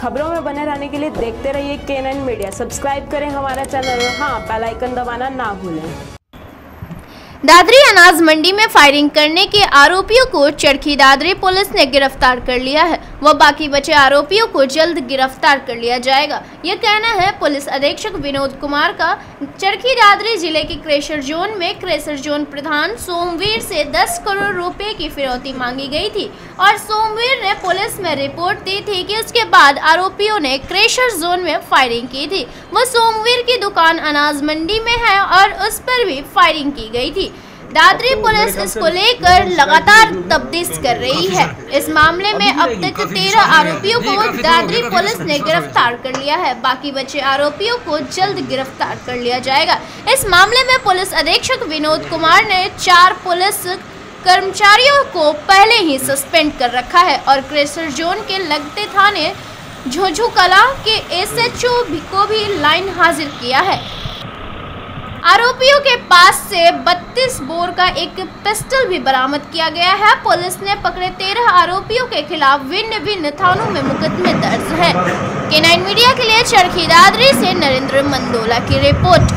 खबरों में बने रहने के लिए देखते रहिए K9 मीडिया। सब्सक्राइब करें हमारा चैनल और हाँ, बेल आइकन दबाना ना भूलें। दादरी अनाज मंडी में फायरिंग करने के आरोपियों को चरखी दादरी पुलिस ने गिरफ्तार कर लिया है। वह बाकी बचे आरोपियों को जल्द गिरफ्तार कर लिया जाएगा। यह कहना है पुलिस अधीक्षक विनोद कुमार का। चरखी दादरी जिले के क्रेशर जोन में क्रेशर जोन प्रधान सोमवीर से 10 करोड़ रुपए की फिरौती मांगी गई थी और सोमवीर ने पुलिस में रिपोर्ट दी थी कि उसके बाद आरोपियों ने क्रेशर जोन में फायरिंग की थी। वह सोमवीर की दुकान अनाज मंडी में है और उस पर भी फायरिंग की गई थी। दादरी पुलिस इसको लेकर लगातार तफ्तीश कर रही है। इस मामले में अब तक 13 आरोपियों को दादरी पुलिस ने गिरफ्तार कर लिया है। बाकी बचे आरोपियों को जल्द गिरफ्तार कर लिया जाएगा। इस मामले में पुलिस अधीक्षक विनोद कुमार ने 4 पुलिस कर्मचारियों को पहले ही सस्पेंड कर रखा है और क्रेशर जोन के लगते थाने झोझू कला के SHO को भी लाइन हाजिर किया है। आरोपियों के पास से 32 बोर का एक पिस्टल भी बरामद किया गया है। पुलिस ने पकड़े 13 आरोपियों के खिलाफ भिन्न भिन्न थानों में मुकदमे दर्ज है। K9 मीडिया के लिए चरखी दादरी से नरेंद्र मंदोला की रिपोर्ट।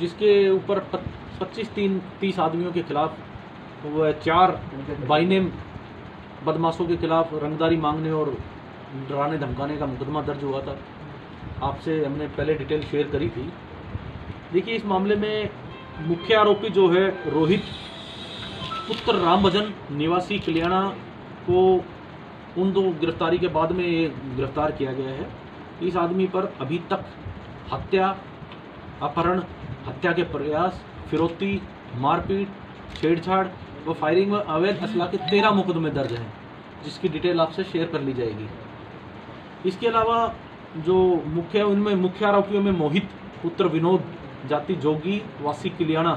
जिसके ऊपर 25-30 आदमियों के खिलाफ 4 बाइनेम बदमाशों के खिलाफ रंगदारी मांगने और डराने धमकाने का मुकदमा दर्ज हुआ था। आपसे हमने पहले डिटेल शेयर करी थी। देखिए, इस मामले में मुख्य आरोपी जो है रोहित पुत्र रामभजन निवासी कल्याणा को उन 2 गिरफ्तारी के बाद में ये गिरफ्तार किया गया है। इस आदमी पर अभी तक हत्या, अपहरण, हत्या के प्रयास, फिरौती, मारपीट, छेड़छाड़ वो फायरिंग में अवैध असला के 13 मुकदमे दर्ज हैं, जिसकी डिटेल आपसे शेयर कर ली जाएगी। इसके अलावा जो मुख्य उनमें मुख्य आरोपियों में मोहित पुत्र विनोद जाति जोगी वासी कल्याणा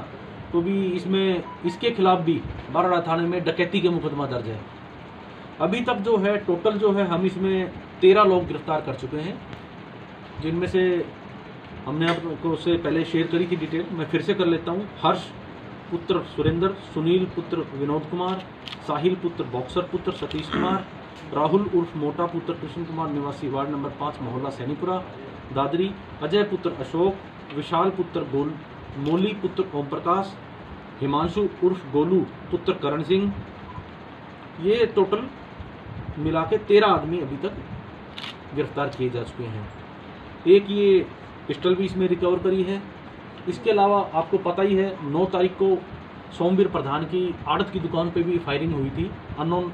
को भी इसमें इसके खिलाफ भी 12 थाने में डकैती के मुकदमा दर्ज है। अभी तक जो है टोटल जो है हम इसमें 13 लोग गिरफ्तार कर चुके हैं, जिनमें से हमने आपको उससे पहले शेयर करी थी डिटेल। मैं फिर से कर लेता हूँ। हर्ष पुत्र सुरेंद्र, सुनील पुत्र विनोद कुमार, साहिल पुत्र बॉक्सर पुत्र सतीश कुमार, राहुल उर्फ मोटा पुत्र कृष्ण कुमार निवासी वार्ड नंबर 5 मोहल्ला सैनीपुरा दादरी, अजय पुत्र अशोक, विशाल पुत्र गोल मोली पुत्र ओम प्रकाश, हिमांशु उर्फ गोलू पुत्र करण सिंह। ये टोटल मिला के 13 आदमी अभी तक गिरफ्तार किए जा चुके हैं। एक ये पिस्टल भी इसमें रिकवर करी है। इसके अलावा आपको पता ही है 9 तारीख को सोमवीर प्रधान की आड़त की दुकान पे भी फायरिंग हुई थी। अननोन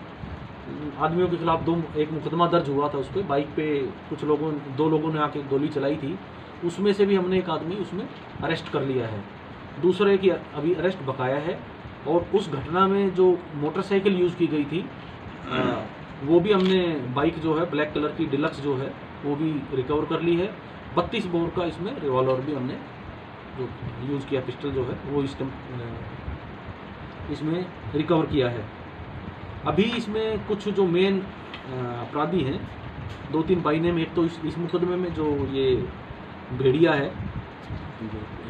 आदमियों के खिलाफ एक मुकदमा दर्ज हुआ था। उस पर बाइक पे कुछ लोगों 2 लोगों ने आके गोली चलाई थी। उसमें से भी हमने एक आदमी उसमें अरेस्ट कर लिया है। दूसरे की अभी अरेस्ट बकाया है और उस घटना में जो मोटरसाइकिल यूज़ की गई थी वो भी हमने बाइक जो है ब्लैक कलर की डिलक्स जो है वो भी रिकवर कर ली है। 32 बोर का इसमें रिवॉल्वर भी हमने जो यूज़ किया, पिस्टल जो है वो इसमें रिकवर किया है। अभी इसमें कुछ जो मेन अपराधी हैं 2-3 बाइने में, एक तो इस मुकदमे में जो ये भेड़िया है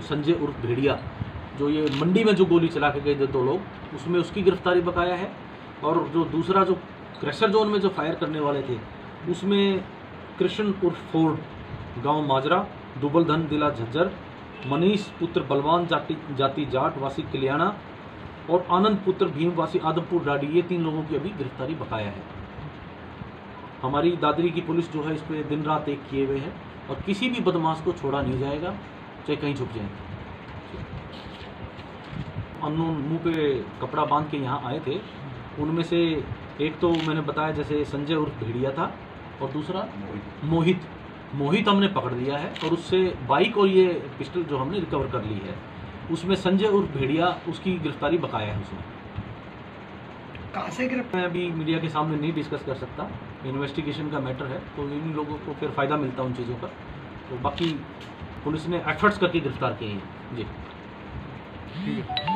संजय उर्फ भेड़िया, जो ये मंडी में जो गोली चला के गए थे 2 लोग, उसमें उसकी गिरफ्तारी बकाया है। और जो दूसरा जो क्रेशर जोन में जो फायर करने वाले थे उसमें कृष्ण उर्फ फोर्ड गाँव माजरा दुबलधन जिला झज्जर, मनीष पुत्र बलवान जाति जाट वासी कल्याणा और आनंद पुत्र भीम वासी आदमपुर डाडी, ये 3 लोगों की अभी गिरफ्तारी बकाया है। हमारी दादरी की पुलिस जो है इस पर दिन रात एक किए हुए है और किसी भी बदमाश को छोड़ा नहीं जाएगा, चाहे कहीं छुप जाएंगे। अननोन मुंह पे कपड़ा बांध के यहाँ आए थे। उनमें से एक तो मैंने बताया जैसे संजय उर्फ भेड़िया था और दूसरा मोहित हमने पकड़ लिया है और उससे बाइक और ये पिस्टल जो हमने रिकवर कर ली है। उसमें संजय उर्फ भेड़िया उसकी गिरफ्तारी बकाया है। उसमें कहाँ से गिरफ्तार मैं अभी मीडिया के सामने नहीं डिस्कस कर सकता, इन्वेस्टिगेशन का मैटर है। तो इन लोगों को फिर फ़ायदा मिलता है उन चीज़ों का। तो बाकी पुलिस ने एफर्ट्स करके गिरफ्तार किए हैं। जी ठीक है।